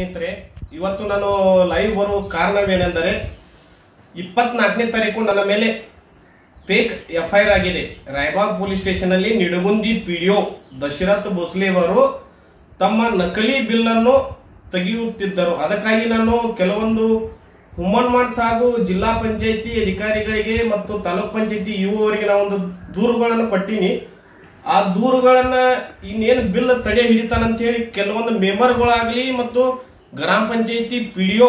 ಸ್ನೇಹಿತರೆ ಇವತ್ತು ನಾನು ಲೈವ್ ಬರುವ ಕಾರಣವೇನೆಂದರೆ 24ನೇ ತಾರೀಕು ನನ್ನ ಮೇಲೆ ಫೇಕ್ ಎಫ್ಐಆರ್ ಆಗಿದೆ ರಾಯಬಾಗ್ ಪೊಲೀಸ್ ಸ್ಟೇಷನ್ ಅಲ್ಲಿ ನಿಡಗುಂದಿ ಪಿಡಿಒ ದಶರಥ ಭೋಸಲೆ ಅವರು ತಮ್ಮ ನಕಲಿ ಬಿಲ್ ಅನ್ನು ತೆಗೆಯುತ್ತಿದ್ದರು ಅದಕ್ಕಾಗಿ ನಾನು ಕೆಲವೊಂದು ಹುಮ್ಮನ್ಮಾಡ್ ಸಾಗು ಜಿಲ್ಲಾ ಪಂಚಾಯಿತಿ ಅಧಿಕಾರಿಗಳಿಗೆ ಮತ್ತು ತಾಲೂಕು ಪಂಚಾಯಿತಿ ಇಒ ಅವರಿಗೆ ನಾನು ಒಂದು ದೂರುಗಳನ್ನು ಕೊಟ್ಟಿನಿ ಆ ದೂರುಗಳನ್ನು ಇನ್ನೇನು ಬಿಲ್ ತಡೆ ಹಿಡಿತಾನ ಅಂತ ಹೇಳಿ ಕೆಲವೊಂದು ಮೆಂಬರ್ಗಳಾಗಲಿ ಮತ್ತು ಗ್ರಾಮ ಪಂಚಾಯಿತಿ ಪಿಡಿಒ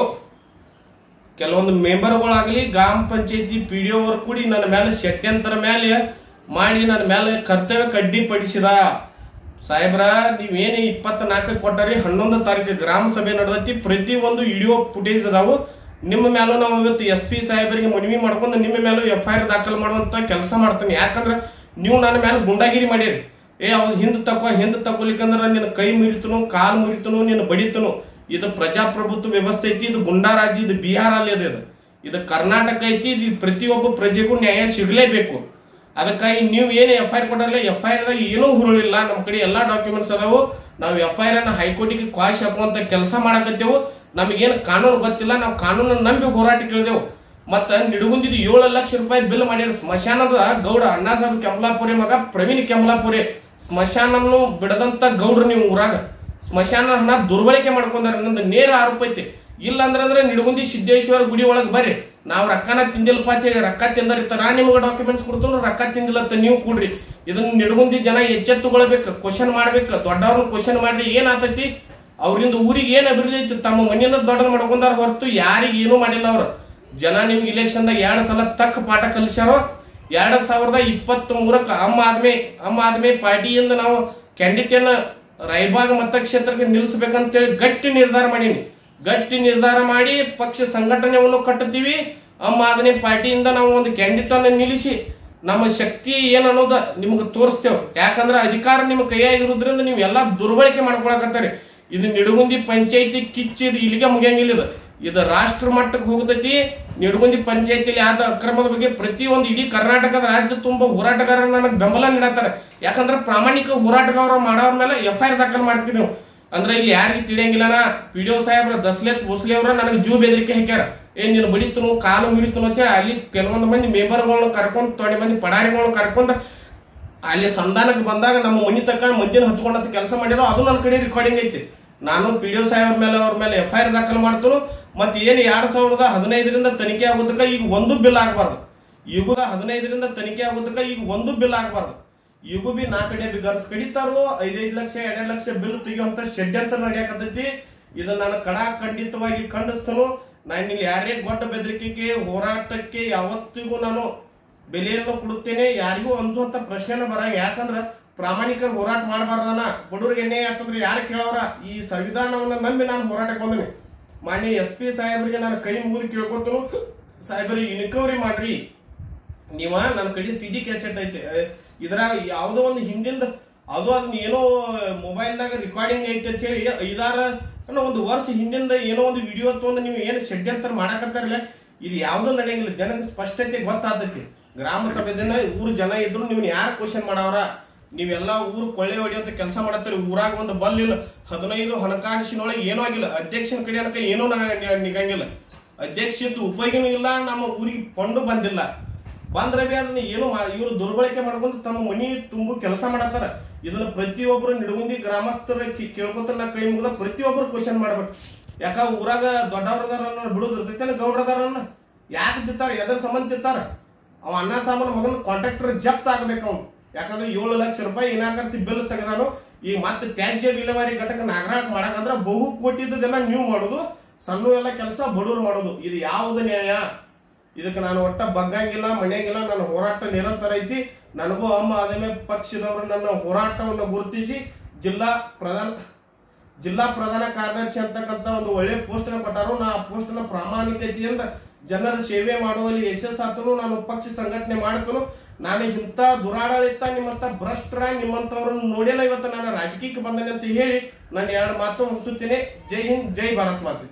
ಕೆಲವೊಂದು ಮೆಂಬರ್ಗಳಾಗಲಿ ಗ್ರಾಮ ಪಂಚಾಯಿತಿ ಪಿಡಿಒ ಅವರು ಕೂಡಿ ನನ್ನ ಮೇಲೆ ಷಡ್ಯಂತರ ಮೇಲೆ ಮಾಡಿ ನನ್ನ ಮೇಲೆ ಕರ್ತವ್ಯ ಕಡ್ಡಿಪಡಿಸಿದ ಸಾಹೇಬ್ರ ನೀವೇನು 24 ಕೊಟ್ಟರಿ 11 ತಾರೀಕು ಗ್ರಾಮ ಸಭೆ ನಡೆದತಿ ಪ್ರತಿಯೊಂದು ವಿಡಿಯೋ ಫುಟೇಜ್ ಅದಾವು ನಿಮ್ಮ ಮೇಲೂ ನಾವು ಇವತ್ತು ಎಸ್ಪಿ ಸಾಹೇಬರಿಗೆ ಮನವಿ ಮಾಡ್ಕೊಂಡು ನಿಮ್ಮ ಮೇಲೂ ಎಫ್ಐಆರ್ ದಾಖಲು ಮಾಡುವಂತ ಕೆಲಸ ಮಾಡ್ತೀನಿ ಯಾಕಂದ್ರೆ ನೀವು ನನ್ನ ಮೇಲೆ ಗುಂಡಾಗಿರಿ ಮಾಡಿರಿ ಏ ಅವ್ನು ಹಿಂದೆ ತಕ್ಕೊಲಿಕ್ಕಂದ್ರೆ ನಿನ್ನ ಕೈ ಮುರಿತನು ಕಾಲು ಮುರಿತನು ನಿನ್ನ ಬಡಿತನು ಇದು ಪ್ರಜಾಪ್ರಭುತ್ವ ವ್ಯವಸ್ಥೆ ಐತಿ ಇದು ಗುಂಡಾರಾಜ್ಯ ಇದು ಬಿಹಾರ ಅಲ್ಲಿ ಇದೆ ಇದು ಕರ್ನಾಟಕ ಐತಿ ಇದು ಪ್ರತಿಯೊಬ್ಬ ಪ್ರಜೆಗೂ ನ್ಯಾಯ ಸಿಗಲೇಬೇಕು ಅದಕ್ಕಾಗಿ ನೀವು ಏನು ಎಫ್ಐಆರ್ ಕೊಡಲ್ಲ ಎಫ್ಐಆರ್ ದಾಗ ಏನೂ ಹುರುಳಿಲ್ಲ ನಮ್ಮ ಕಡೆ ಎಲ್ಲ ಡಾಕ್ಯುಮೆಂಟ್ಸ್ ಅದಾವು ನಾವು ಎಫ್ಐಆರ್ ಅನ್ನು ಹೈಕೋರ್ಟಿಗೆ ಕ್ವಾಶ್ ಹಾಕುವಂತ ಕೆಲಸ ಮಾಡಕತ್ತೇವು ನಮಗೇನು ಕಾನೂನು ಗೊತ್ತಿಲ್ಲ ನಾವು ಕಾನೂನನ್ನು ನಂಬಿ ಹೋರಾಟಕ್ಕೆ ಇಳಿದೆವು मत निडगुंदी 7 लाख रूपये बिल मार स्मशान गौड़ अण्णा साहेब केमलापुरी मग प्रवीण केमलापुरी स्मशान बिड़द गौड्र नहीं ऊर स्मशान दुर्बलिके नेर आरोप ऐते इलांद्रे निडगुंदी सिद्धेश्वर गुडी बर्री ना रक्कन तिंदिल्लप्प अंत हेळि रक्क तिंदरित्तार निमगे डाक्युमेंट्स कोड्तीनि रक्क तिंदिल्ल अंत नीवु कोड्रि इदन्न निडगुंदी जन एच्चेत्तुकोळ्ळबेकु क्वेश्चन माडबेकु दोड्डवरन्न क्वेश्चन माड्रि एनागतैति अवरिंद ऊरिगे एनु अभिवृद्धि तम्म मनेयन्न दोड्डदन्न माड्कोंडार होरतु यारिगे एनु माडिल्ल अवरु जन निम्गे इलेक्षन एर सल तक पाठ कल्स्यारो 2023 आम आदमी पार्टी ना कैंडिडेट रायबाग मतक्षेत्र के निल्सबेकंत गट्टि निर्धार माडि पक्ष संघटनेवन्न कट्टीवी आम आदमी पार्टी ना कैंडिडेट अन्न निलिसि नम शक्ति एनु अन्नोद निमगे तोरिस्तेव याकंद्रे अधिकार निम्म कैयाग इरोद्रिंद नीवेल्ल दुर्बळके माड्कोळ्ळकत्तीरि इदु निडगुंदी पंचायति किच्चिद इल्लिगे मुगियंगिल्ल ಇದು ರಾಷ್ಟ್ರ ಮಟ್ಟಕ್ಕೆ ಹೋಗದತಿ ನಿಡಗುಂದಿ ಪಂಚಾಯತಿಯಲ್ಲಿ ಆದ ಅಕ್ರಮದ ಬಗ್ಗೆ ಪ್ರತಿಯೊಂದು ಇಡಿ ಕರ್ನಾಟಕದ ರಾಜ್ಯ ತುಂಬಾ ಹೋರಾಟಗಾರರು ನನಗೆ ಬೆಂಬಲ ನೀಡುತ್ತಾರೆ ಯಾಕಂದ್ರೆ ಪ್ರಾಮಾಣಿಕ ಹೋರಾಟಗಾರರು ಮಾಡೋವರ ಮೇಲೆ ಎಫ್ಐಆರ್ ದಾಖಲು ಮಾಡ್ತೀವಿ ನಾವು ಅಂದ್ರೆ ಇಲ್ಲಿ ಯಾರಿಗೆ ತಿಳಿಯಂಗಿಲ್ಲನ ಪಿಡಿಒ ಸಾಹೇಬ್ರ ದಶರಥ ಭೋಸಲೆ ಅವರು ನನಗೆ ಜೂ ಬೆದರಿಕೆ ಹಾಕ್ಯಾರ ಏನು ನೀನು ಬಡಿತನು ಕಾಲು ಮುರಿತನು ಅಂತ ಹೇಳಿ ಅಲ್ಲಿ ಕೆಲವೊಂದು ಮಂದಿ ಮೆಂಬರ್ಗಳನ್ನು ಕರ್ಕೊಂಡು ತೋಡಿ ಮಂದಿ ಪಡಾರಿಗಳನ್ನು ಕರ್ಕೊಂಡು ಅಲ್ಲಿ ಸಂಧಾನಕ್ಕೆ ಬಂದಾಗ ನಮ್ಮ ಮನಿ ತಕ್ಕ ಮಂದಿನ ಹಚ್ಚಿಕೊಂಡಂತ ಕೆಲಸ ಮಾಡಿರೋ ಅದು ನನ್ನ ಕಡೆ ರೆಕಾರ್ಡಿಂಗ್ ಐತಿ ನಾನು ಪಿಡಿಒ ಸಾಹೇಬ್ರ ಮೇಲೆ ಅವರ ಮೇಲೆ ಎಫ್ಐಆರ್ ದಾಖಲು ಮಾಡ್ತರು मत 2015 तनिखे आगोदू बिल आगबार्दू 2015 तनिखे आगोदू बिल आगबार्दू भी ना कड़े बिगर्स कड़ीतारो 5 ಲಕ್ಷ 2 ಲಕ್ಷ बिल तेगियो षड्यंत्र नडेयकत्तैति कडाखंडितवागि खंडिस्तनु नानु यारे गोड्ड बेदरिकेगे होराटक्के यावत्तिगू नानु बेलेयन्नु कोडुत्तेने यारिगू अंतुंत प्रश्नेने बरंग याकंद्रे प्रामाणिक होराट माडबार्दना बडवरिगे न्याय अंतंद्रे यार केळववर ई संविधानवन्न नंबि नानु होराटक्के बंदेने मान्य एस पी साहेब्रिगे नानु कई मुगिदु केळ्कोतनु साहेब्रे इन्क्वैरी माड्रि नीव नन्न कड़े सीडी कैसेट ऐते इदराग यावदो ओंदु हिंदिंद अदु अदन्न एनो मोबाइल नाग रिकॉर्डिंग ऐते अंत हेळि 5-6 ವರ್ಷ ಹಿಂದಿಂದ ಏನೋ ಒಂದು ವಿಡಿಯೋ ತಗೊಂಡು ನೀವು ಏನು ಷಡ್ಯಂತ್ರ ಮಾಡಕತ್ತಿರಲ್ಲ ಇದು ಯಾವುದು ನಡೆಯಂಗಿಲ್ಲ ಜನಕ್ಕೆ ಸ್ಪಷ್ಟತೆ ಗೊತ್ತಾಗ್ತೈತಿ ಗ್ರಾಮ ಸಭೆದನ ಊರು ಜನ ಇದ್ದರೂ ನೀವು ಯಾರು ಕ್ವೆಶ್ಚನ್ ಮಾಡವರ ನೀವೆಲ್ಲ ಊರು ಕೊಳ್ಳೆ ಹೊಡೆಯುವಂತ ಕೆಲಸ ಮಾಡುತ್ತೀರಿ ಊರಾಗ ಒಂದು ಬಲ್ಲಿಲ್ಲ 15 ಹಣಕಾಸಿನೊಳಗೆ ಏನೋ ಆಗಿಲ್ಲ ಅಧ್ಯಕ್ಷನ ಕಡೆ ಅನಕ ಏನೋ ನಿಗಂಗಿಲ್ಲ ಅಧ್ಯಕ್ಷದ ಉಪಯೋಗನೂ ಇಲ್ಲ ನಮ್ಮ ಊರಿಗೆ ಫಂಡು ಬಂದಿಲ್ಲ ಬಂದ್ರೆ ಬಿ ಅದನ್ನ ಏನು ಇವರು ದುರ್ಬಳಕೆ ಮಾಡ್ಕೊಂಡು ತಮ್ಮ ಮನಿ ತುಂಬು ಕೆಲಸ ಮಾಡತಾರ ಇದನ್ನ ಪ್ರತಿಯೊಬ್ಬರು ನಿಡಗುಂದಿ ಗ್ರಾಮಸ್ಥರ ಕೇಳ್ಕೊತನ ಕೈ ಮುಗಿದ ಪ್ರತಿಯೊಬ್ಬರು ಕ್ವೆಶ್ಚನ್ ಮಾಡಬೇಕು ಯಾಕ ಊರಾಗ ದೊಡ್ಡವರದಾರನ್ನ ಬಿಡೋದಿರ್ತೈತೆ ಗೌಡರದಾರನ್ನ ಯಾಕೆ ತಿತ್ತಾರೆ ಎದರ ಸಂಬಂಧ ತಿತ್ತಾರೆ ಅವ ಅಣ್ಣ ಸಾಮಾನ ಮಗನ ಕಾಂಟ್ರಾಕ್ಟರ್ ಜಪ್ತ ಆಗಬೇಕು ಅವನು ಯಾಕಂದ್ರೆ 7 ಲಕ್ಷ ರೂಪಾಯಿ ಏನಾಕರ್ತಿ ಬಿಲ್ ತೆಗೆದಾನು ಈಗ ಮತ್ತೆ ತ್ಯಾಜ್ಯ ವಿಲೇವಾರಿ ಘಟಕ ನಾಗರಾಜ್ ಮಾಡಕಂದ್ರೆ ಬಹು ಕೋಟಿದೆಲ್ಲ ನೀವು ಮಾಡೋದು ಸಣ್ಣ ಎಲ್ಲ ಕೆಲಸ ಬಡವರು ಮಾಡೋದು ಇದು ಯಾವುದು ನ್ಯಾಯ ಇದಕ್ಕೆ ನಾನು ಒಟ್ಟ ಬಗ್ಗಂಗಿಲ್ಲ ಮನೆಗಿಲ್ಲ ನನ್ನ ಹೋರಾಟ ನಿರಂತರ ಐತಿ ನನಗೂ ಅಮ್ಮ ಆದಮೇ ಪಕ್ಷದವರು ನನ್ನ ಹೋರಾಟವನ್ನು ಗುರುತಿಸಿ ಜಿಲ್ಲಾ ಪ್ರಧಾನ ಕಾರ್ಯದರ್ಶಿ ಅಂತಕ್ಕಂಥ ಒಂದು ಒಳ್ಳೆ ಪೋಸ್ಟ್ ಅನ್ನು ಕೊಟ್ಟಾರು ನಾ ಆ ಪೋಸ್ಟ್ ಅನ್ನು ಪ್ರಾಮಾಣಿಕತೆಯಿಂದ ಜನರ ಸೇವೆ ಮಾಡುವಲ್ಲಿ ಯಶಸ್ಸಾತನು ನಾನು ಪಕ್ಷ ಸಂಘಟನೆ ಮಾಡ್ತನು ನಾನು ಇಂತ ದುರಾಡಳಿತ ನಿಮ್ಮಂತ ಭ್ರಷ್ಟರ ನಿಮ್ಮಂತವರನ್ನು ನೋಡಿಲ್ಲ ಇವತ್ತು ನಾನು ರಾಜಕೀಯಕ್ಕೆ ಬಂದನೆ ಅಂತ ಹೇಳಿ ನಾನು ಎರಡು ಮಾತು ಮುಗಿಸುತ್ತೇನೆ ಜೈ ಹಿಂದ್ ಜೈ ಭಾರತ್ ಮಾತೆ